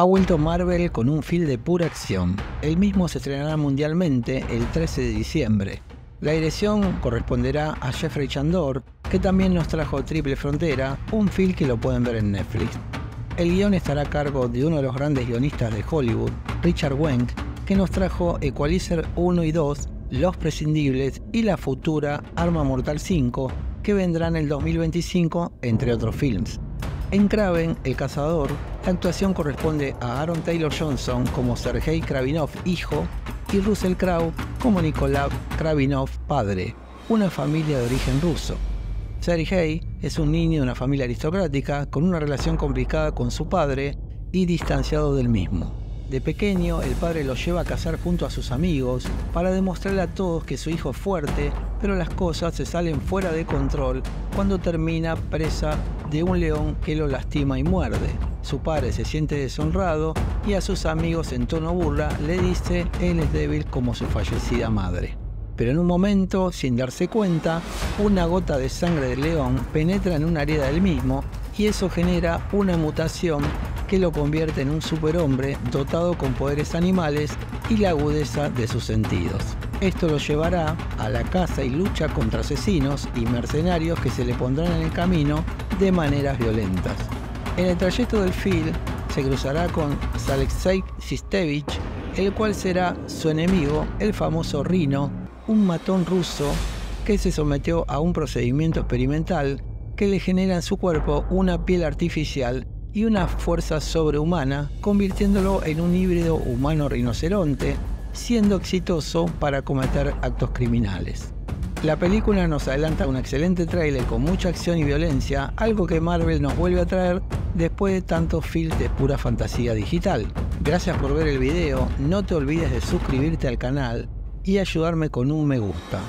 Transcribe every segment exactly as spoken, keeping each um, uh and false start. ha vuelto Marvel con un film de pura acción. El mismo se estrenará mundialmente el trece de diciembre. La dirección corresponderá a Jeffrey Chandor, que también nos trajo Triple Frontera, un film que lo pueden ver en Netflix. El guión estará a cargo de uno de los grandes guionistas de Hollywood, Richard Wenk, que nos trajo Equalizer uno y dos, Los Prescindibles y la futura Arma Mortal cinco, que vendrá en el dos mil veinticinco, entre otros films. En Kraven, el cazador, la actuación corresponde a Aaron Taylor Johnson como Sergei Kravinov, hijo, y Russell Crowe como Nikolai Kravinov, padre, una familia de origen ruso. Sergei es un niño de una familia aristocrática con una relación complicada con su padre y distanciado del mismo. De pequeño, el padre lo lleva a cazar junto a sus amigos para demostrarle a todos que su hijo es fuerte, pero las cosas se salen fuera de control cuando termina presa de un león que lo lastima y muerde. Su padre se siente deshonrado y a sus amigos en tono burla le dice él es débil como su fallecida madre. Pero en un momento, sin darse cuenta, una gota de sangre del león penetra en una herida del mismo y eso genera una mutación que lo convierte en un superhombre dotado con poderes animales y la agudeza de sus sentidos. Esto lo llevará a la caza y lucha contra asesinos y mercenarios que se le pondrán en el camino de maneras violentas. En el trayecto del film se cruzará con Aleksei Sistevich, el cual será su enemigo, el famoso Rhino, un matón ruso que se sometió a un procedimiento experimental que le genera en su cuerpo una piel artificial y una fuerza sobrehumana, convirtiéndolo en un híbrido humano-rinoceronte, siendo exitoso para cometer actos criminales. La película nos adelanta un excelente tráiler con mucha acción y violencia, algo que Marvel nos vuelve a traer después de tantos films de pura fantasía digital. Gracias por ver el video, no te olvides de suscribirte al canal y ayudarme con un me gusta.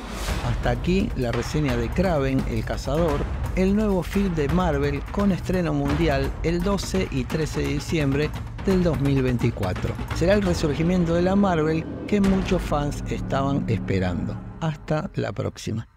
Hasta aquí la reseña de Kraven el Cazador, el nuevo film de Marvel con estreno mundial el doce y trece de diciembre del dos mil veinticuatro. Será el resurgimiento de la Marvel que muchos fans estaban esperando. Hasta la próxima.